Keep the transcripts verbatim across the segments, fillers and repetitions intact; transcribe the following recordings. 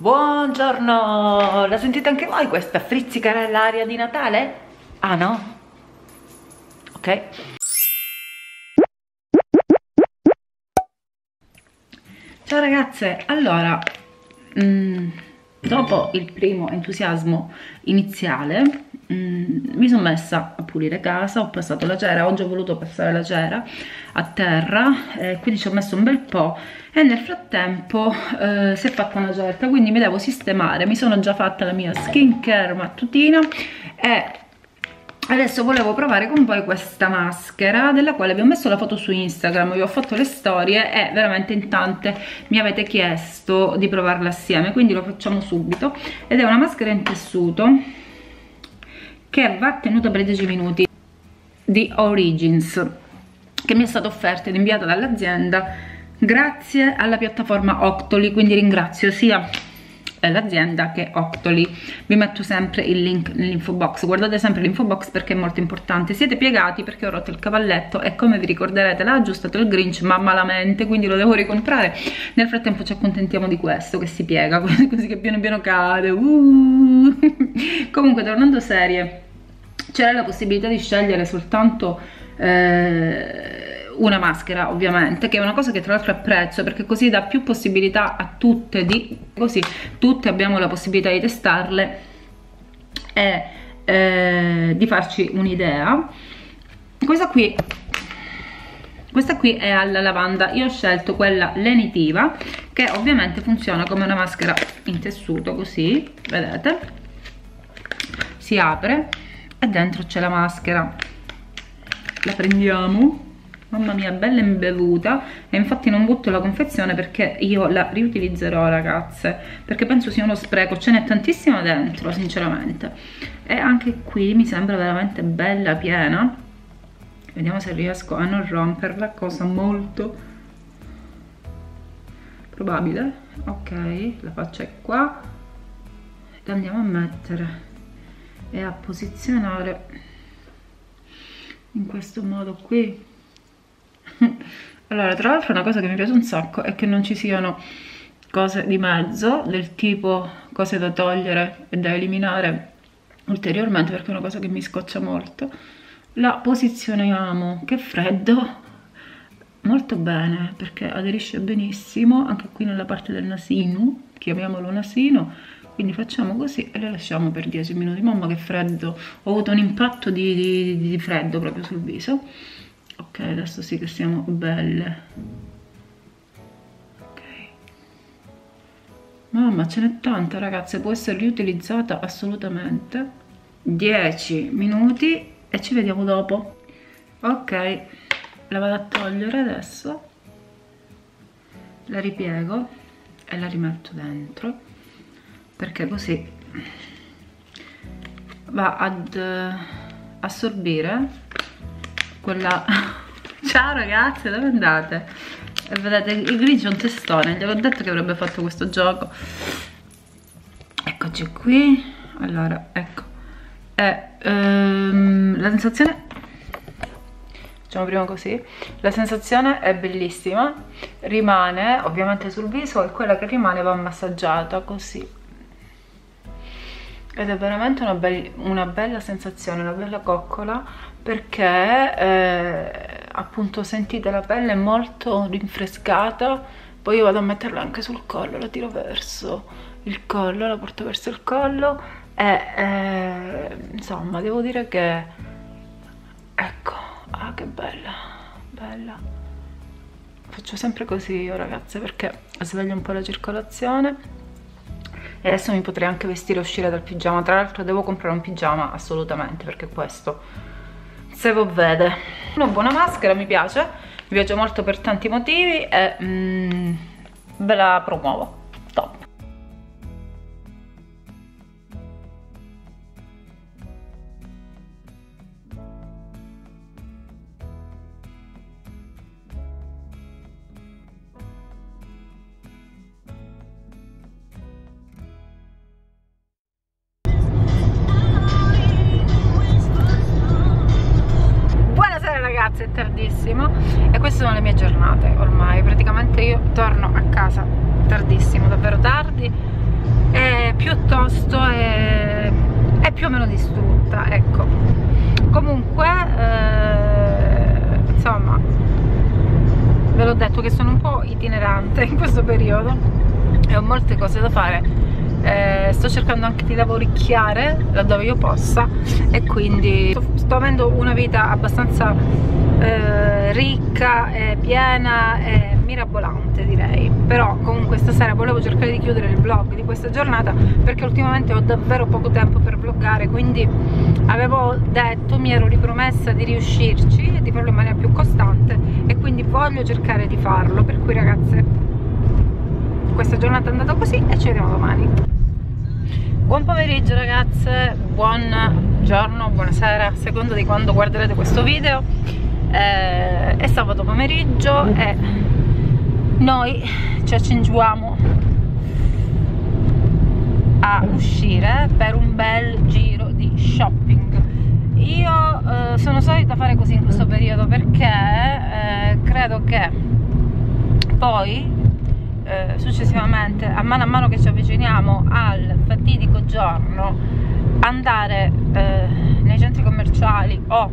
Buongiorno! La sentite anche voi questa frizzicarella aria di Natale? Ah no? Ok. Ciao ragazze, allora mh, dopo il primo entusiasmo iniziale mh, mi sono messa a pulire casa, ho passato la cera, oggi ho voluto passare la cera a terra, eh, quindi ci ho messo un bel po' e nel frattempo eh, si è fatta una certa, quindi mi devo sistemare. Mi sono già fatta la mia skincare mattutina e adesso volevo provare con voi questa maschera della quale vi ho messo la foto su Instagram, vi ho fatto le storie e veramente in tante mi avete chiesto di provarla assieme, quindi lo facciamo subito. Ed è una maschera in tessuto che va tenuta per dieci minuti di Origins, che mi è stata offerta ed inviata dall'azienda grazie alla piattaforma Octoly, quindi ringrazio sia l'azienda che Octoly. Vi metto sempre il link nell'info box, guardate sempre l'info box perché è molto importante. Siete piegati perché ho rotto il cavalletto e, come vi ricorderete, l'ha aggiustato il Grinch ma malamente, quindi lo devo ricomprare. Nel frattempo ci accontentiamo di questo che si piega così, che piano piano cade. uh. Comunque, tornando serie, c'era la possibilità di scegliere soltanto eh, una maschera, ovviamente, che è una cosa che tra l'altro apprezzo perché così dà più possibilità a tutte di così tutte abbiamo la possibilità di testarle e eh, di farci un'idea. Questa qui questa qui è alla lavanda, io ho scelto quella lenitiva, che ovviamente funziona come una maschera in tessuto, così vedete, si apre e dentro c'è la maschera. La prendiamo, mamma mia, bella imbevuta, e infatti non butto la confezione perché io la riutilizzerò, ragazze, perché penso sia uno spreco, ce n'è tantissima dentro sinceramente. E anche qui mi sembra veramente bella piena, vediamo se riesco a non romperla, cosa molto probabile. Ok, la faccia è qua, la andiamo a mettere e a posizionare in questo modo qui. Allora, tra l'altro, una cosa che mi piace un sacco è che non ci siano cose di mezzo, del tipo cose da togliere e da eliminare ulteriormente, perché è una cosa che mi scoccia molto. La posizioniamo, che freddo, molto bene, perché aderisce benissimo anche qui nella parte del nasino, chiamiamolo nasino. Quindi facciamo così e le lasciamo per dieci minuti. Mamma che freddo, ho avuto un impatto di, di, di freddo proprio sul viso. Ok, adesso sì che siamo belle. Ok, mamma, ce n'è tanta, ragazze, può essere riutilizzata assolutamente. Dieci minuti e ci vediamo dopo. Ok, la vado a togliere adesso, la ripiego e la rimetto dentro, perché così va ad assorbire quella... Ciao ragazze, dove andate? E vedete, il Grinch è un testone, gli avevo detto che avrebbe fatto questo gioco. Eccoci qui. Allora, ecco, e, um, la sensazione, facciamo prima così, la sensazione è bellissima, rimane ovviamente sul viso e quella che rimane va massaggiata così, ed è veramente una, be una bella sensazione, una bella coccola, perché eh, appunto sentite la pelle molto rinfrescata. Poi io vado a metterla anche sul collo, la tiro verso il collo, la porto verso il collo e eh, insomma devo dire che, ecco, ah che bella, bella. Faccio sempre così io, ragazze, perché sveglio un po' la circolazione. E adesso mi potrei anche vestire e uscire dal pigiama. Tra l'altro devo comprare un pigiama assolutamente, perché questo se lo vede. Una buona maschera, mi piace, mi piace molto per tanti motivi e mm, ve la promuovo. Top. È tardissimo e queste sono le mie giornate ormai, praticamente io torno a casa tardissimo, davvero tardi, piuttosto è, è più o meno distrutta, ecco. Comunque eh, insomma, ve l'ho detto che sono un po' itinerante in questo periodo e ho molte cose da fare. Eh, sto cercando anche di lavoricchiare laddove io possa e quindi sto, sto avendo una vita abbastanza eh, ricca e piena e mirabolante, direi. Però comunque stasera volevo cercare di chiudere il vlog di questa giornata, perché ultimamente ho davvero poco tempo per vloggare, quindi avevo detto, mi ero ripromessa di riuscirci e di farlo in maniera più costante, e quindi voglio cercare di farlo. Per cui ragazze, questa giornata è andata così e ci vediamo domani. Buon pomeriggio ragazze, buon giorno, buonasera, a seconda di quando guarderete questo video. Eh, è sabato pomeriggio e noi ci accingiamo a uscire per un bel giro di shopping. Io eh, sono solita fare così in questo periodo, perché eh, credo che poi successivamente, a mano a mano che ci avviciniamo al fatidico giorno, andare eh, nei centri commerciali o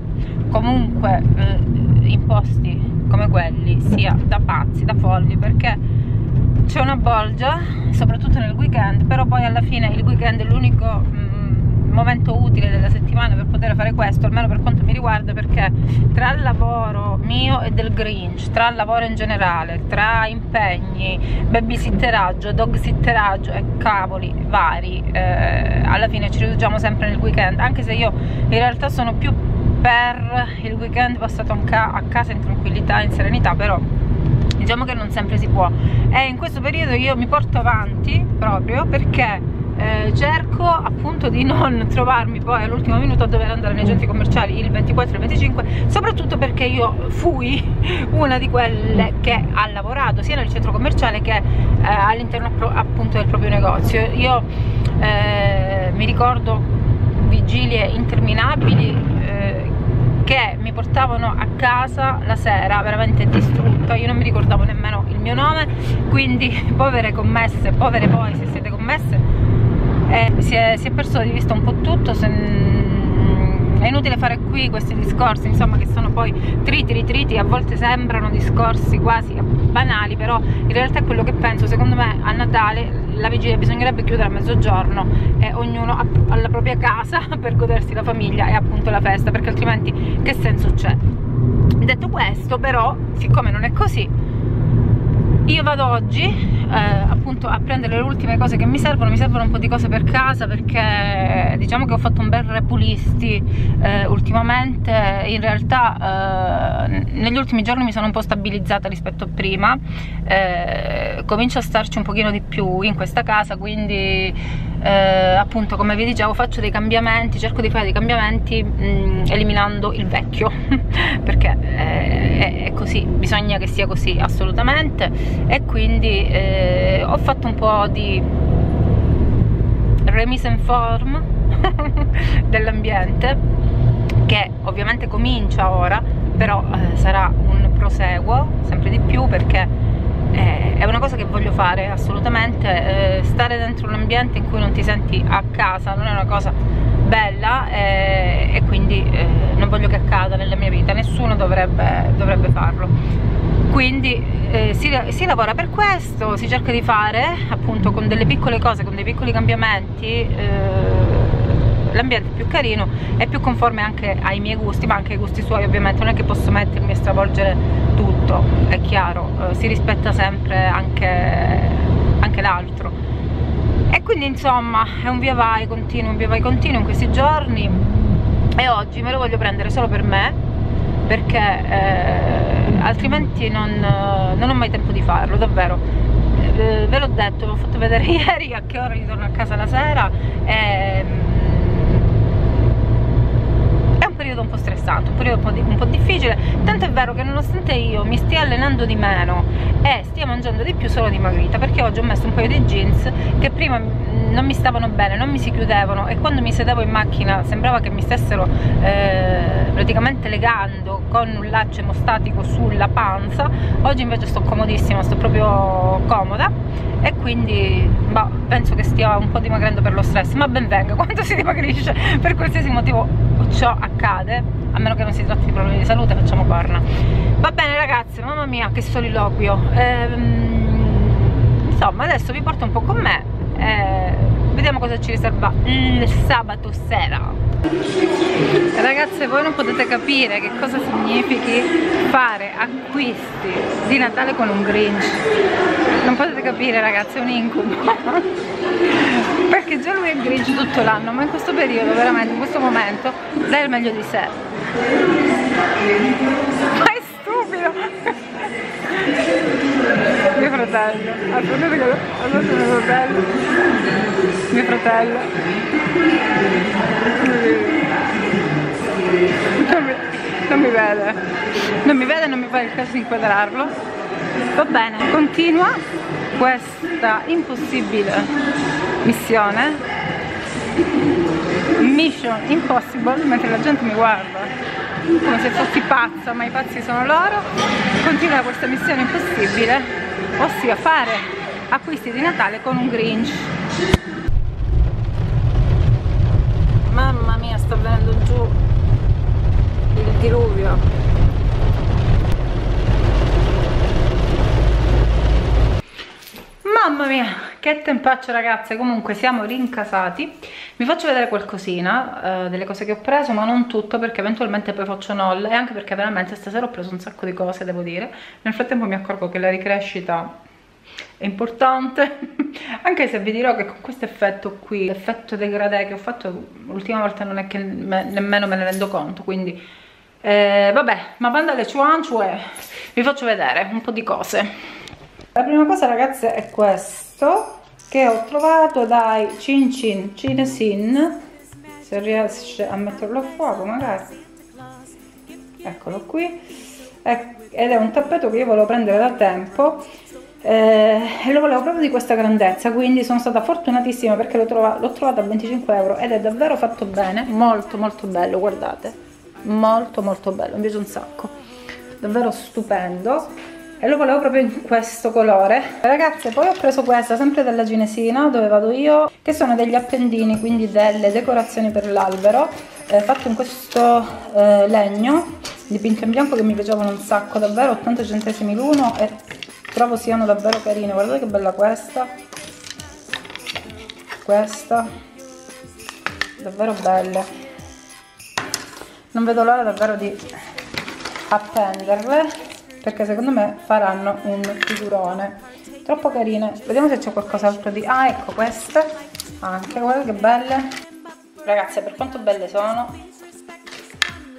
comunque eh, in posti come quelli sia da pazzi, da folli, perché c'è una bolgia soprattutto nel weekend. Però poi alla fine il weekend è l'unico mh, momento utile della settimana per poter fare questo, almeno per quanto mi riguarda, perché tra il lavoro mio e del Grinch, tra il lavoro in generale, tra impegni, babysitteraggio, dogsitteraggio e cavoli vari, eh, alla fine ci riduciamo sempre nel weekend, anche se io in realtà sono più per il weekend passato a casa in tranquillità, in serenità. Però diciamo che non sempre si può, e in questo periodo io mi porto avanti proprio perché Eh, cerco appunto di non trovarmi poi all'ultimo minuto a dover andare nei centri commerciali il ventiquattro e il venticinque, soprattutto perché io fui una di quelle che ha lavorato sia nel centro commerciale che eh, all'interno appunto del proprio negozio. Io eh, mi ricordo vigilie interminabili eh, che mi portavano a casa la sera veramente distrutta. Io non mi ricordavo nemmeno il mio nome, quindi povere commesse, povere voi se siete commesse. Eh, si, è, si è perso di vista un po' tutto. Se, mm, è inutile fare qui questi discorsi, insomma, che sono poi triti, ritriti, a volte sembrano discorsi quasi banali, però in realtà è quello che penso. Secondo me a Natale la vigilia bisognerebbe chiudere a mezzogiorno e ognuno alla propria casa per godersi la famiglia e appunto la festa, perché altrimenti che senso c'è? Detto questo, però, siccome non è così, io vado oggi eh, appunto a prendere le ultime cose che mi servono. Mi servono un po' di cose per casa, perché diciamo che ho fatto un bel repulisti eh, ultimamente. In realtà eh, negli ultimi giorni mi sono un po' stabilizzata rispetto a prima, eh, comincio a starci un pochino di più in questa casa, quindi eh, appunto, come vi dicevo, faccio dei cambiamenti, cerco di fare dei cambiamenti mh, eliminando il vecchio perché eh, è così, bisogna che sia così assolutamente. E quindi eh, ho fatto un po' di remise in form dell'ambiente, che ovviamente comincia ora, però eh, sarà un proseguo sempre di più, perché eh, è una cosa che voglio fare assolutamente. Eh, stare dentro un ambiente in cui non ti senti a casa non è una cosa bella, eh, e quindi eh, non voglio che accada nella mia vita, nessuno dovrebbe, dovrebbe farlo. Quindi eh, si, si lavora per questo, si cerca di fare appunto con delle piccole cose, con dei piccoli cambiamenti eh, l'ambiente più carino e più conforme anche ai miei gusti, ma anche ai gusti suoi ovviamente. Non è che posso mettermi a stravolgere tutto, è chiaro, eh, si rispetta sempre anche, anche l'altro. E quindi insomma è un via vai continuo, un via vai continuo in questi giorni, e oggi me lo voglio prendere solo per me, perché eh, altrimenti non, non ho mai tempo di farlo, davvero. Eh, ve l'ho detto, vi ho fatto vedere ieri a che ora ritorno a casa la sera. E, è un periodo un po' stressante, un periodo un po', di, un po' difficile, tanto è vero che nonostante io mi stia allenando di meno e stia mangiando di più, sono dimagrita, perché oggi ho messo un paio di jeans che prima non mi stavano bene, non mi si chiudevano, e quando mi sedevo in macchina sembrava che mi stessero eh, praticamente legando con un laccio emostatico sulla panza. Oggi invece sto comodissima, sto proprio comoda, e quindi boh, penso che stia un po' dimagrendo per lo stress, ma ben venga, quando si dimagrisce per qualsiasi motivo ciò accade, a meno che non si tratti di problemi di salute, facciamo corna. Va bene ragazze, mamma mia che soliloquio. Ehm, insomma adesso vi porto un po' con me e vediamo cosa ci riserva il sabato sera. Ragazze, voi non potete capire che cosa significhi fare acquisti di Natale con un Grinch. Non potete capire ragazze, è un incubo. Perché già lui è Grinch tutto l'anno, ma in questo periodo, veramente, in questo momento, dai il meglio di sé. Ma è stupido! Mio fratello, allora sono mio fratello. Mio fratello. Non mi, non mi vede, non mi vede, non mi fa il caso di inquadrarlo. Va bene, continua questa impossibile missione, mission impossible, mentre la gente mi guarda come se fossi pazza, ma i pazzi sono loro. Continua questa missione impossibile, ossia fare acquisti di Natale con un Grinch. Mamma mia, sto venendo giù il diluvio. Mamma mia che tempaccio ragazze. Comunque siamo rincasati, vi faccio vedere qualcosina eh, delle cose che ho preso, ma non tutto perché eventualmente poi faccio nolle, e anche perché veramente stasera ho preso un sacco di cose, devo dire. Nel frattempo mi accorgo che la ricrescita è importante, anche se vi dirò che con questo effetto qui, l'effetto degradé che ho fatto l'ultima volta, non è che me, nemmeno me ne rendo conto, quindi eh, vabbè, ma bando alle ciuanciue, vi faccio vedere un po' di cose. La prima cosa ragazze è questo che ho trovato dai Cin Cin Cinesin, se riesce a metterlo a fuoco magari, eccolo qui, è, ed è un tappeto che io volevo prendere da tempo. Eh, lo volevo proprio di questa grandezza, quindi sono stata fortunatissima perché l'ho trovato, trovato a venticinque euro ed è davvero fatto bene, molto molto bello, guardate, molto molto bello, mi piace un sacco, davvero stupendo, e lo volevo proprio in questo colore. Ragazze, poi ho preso questa sempre dalla Cinesina, dove vado io, che sono degli appendini, quindi delle decorazioni per l'albero, eh, fatto in questo eh, legno dipinto in bianco che mi piacevano un sacco, davvero ottanta centesimi l'uno, e trovo siano davvero carine. Guardate che bella questa, questa davvero belle, non vedo l'ora davvero di appenderle perché secondo me faranno un figurone, troppo carine. Vediamo se c'è qualcos'altro di... ah ecco queste anche, guardate che belle ragazze, per quanto belle sono,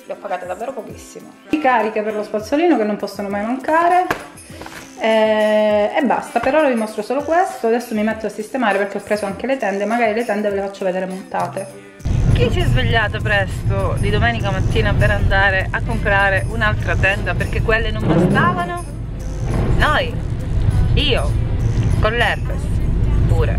le ho pagate davvero pochissimo. I cariche per lo spazzolino che non possono mai mancare. E basta, per ora vi mostro solo questo. Adesso mi metto a sistemare perché ho preso anche le tende, magari le tende ve le faccio vedere montate. Chi si è svegliato presto di domenica mattina per andare a comprare un'altra tenda perché quelle non bastavano? Noi, io, con l'herpes pure.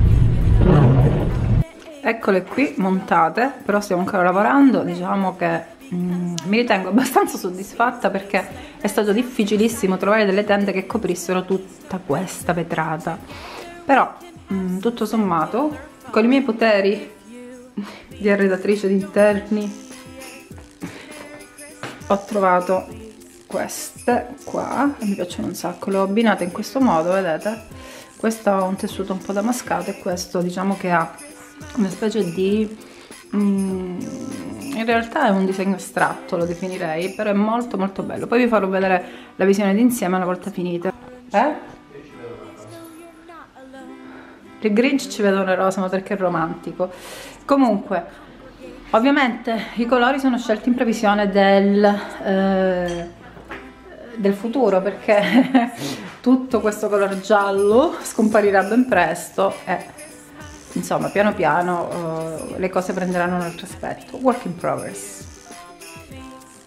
Eccole qui montate, però stiamo ancora lavorando, diciamo che Mm, mi ritengo abbastanza soddisfatta perché è stato difficilissimo trovare delle tende che coprissero tutta questa vetrata, però mm, tutto sommato con i miei poteri di arredatrice di interni ho trovato queste qua e mi piacciono un sacco, le ho abbinate in questo modo, vedete, questo ha un tessuto un po' damascato e questo diciamo che ha una specie di mm, in realtà è un disegno astratto, lo definirei, però è molto molto bello. Poi vi farò vedere la visione d'insieme una volta finita. Eh? Il Grinch ci vede una rosa, ma perché è romantico. Comunque, ovviamente i colori sono scelti in previsione del, eh, del futuro, perché tutto questo color giallo scomparirà ben presto e... insomma, piano piano uh, le cose prenderanno un altro aspetto. Work in progress.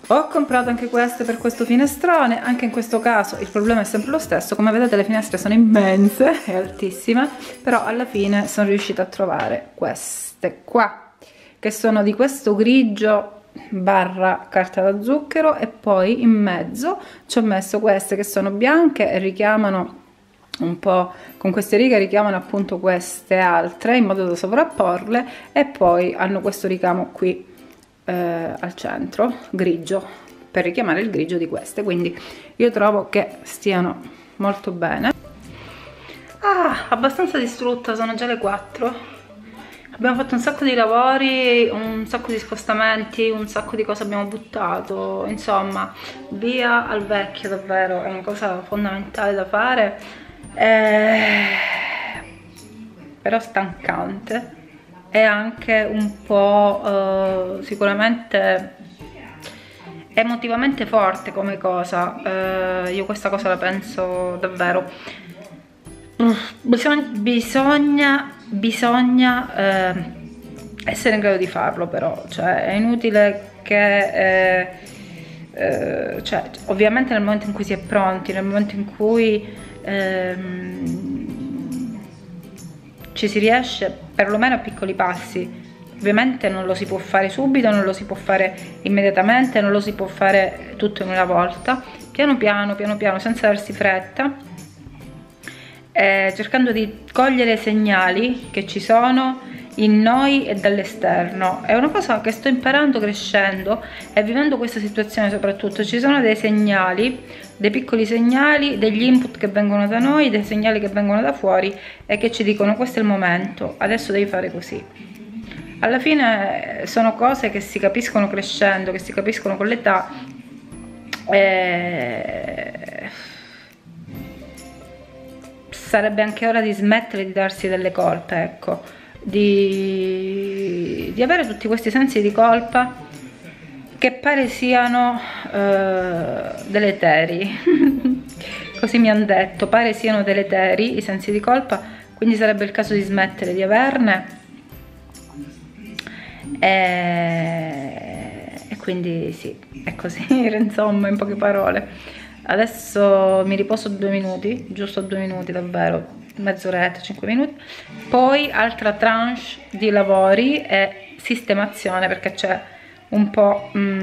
Ho comprato anche queste per questo finestrone. Anche in questo caso il problema è sempre lo stesso. Come vedete le finestre sono immense e altissime, però alla fine sono riuscita a trovare queste qua, che sono di questo grigio barra carta da zucchero, e poi in mezzo ci ho messo queste che sono bianche e richiamano un po' con queste righe richiamano appunto queste altre in modo da sovrapporle, e poi hanno questo ricamo qui eh, al centro grigio per richiamare il grigio di queste, quindi io trovo che stiano molto bene. Ah, abbastanza distrutta, sono già le quattro. Abbiamo fatto un sacco di lavori, un sacco di spostamenti, un sacco di cose abbiamo buttato, insomma, via al vecchio davvero, è una cosa fondamentale da fare, e... però stancante, e anche un po' eh, sicuramente emotivamente forte come cosa, eh, io questa cosa la penso davvero. Bisogna, bisogna, bisogna eh, essere in grado di farlo, però, cioè, è inutile che, eh, eh, cioè, ovviamente nel momento in cui si è pronti, nel momento in cui eh, ci si riesce, perlomeno a piccoli passi, ovviamente non lo si può fare subito, non lo si può fare immediatamente, non lo si può fare tutto in una volta, piano piano, piano piano, senza darsi fretta. Eh, cercando di cogliere i segnali che ci sono in noi e dall'esterno, è una cosa che sto imparando crescendo e vivendo questa situazione. Soprattutto ci sono dei segnali, dei piccoli segnali, degli input che vengono da noi, dei segnali che vengono da fuori e che ci dicono: questo è il momento, adesso devi fare così. Alla fine sono cose che si capiscono crescendo, che si capiscono con l'età, e... sarebbe anche ora di smettere di darsi delle colpe, ecco, di, di avere tutti questi sensi di colpa che pare siano eh, deleteri, così mi hanno detto, pare siano deleteri i sensi di colpa, quindi sarebbe il caso di smettere di averne e, e quindi sì, è così, insomma, in poche parole. Adesso mi riposo due minuti, giusto due minuti davvero, mezz'oretta, cinque minuti, poi altra tranche di lavori e sistemazione, perché c'è un po' mh,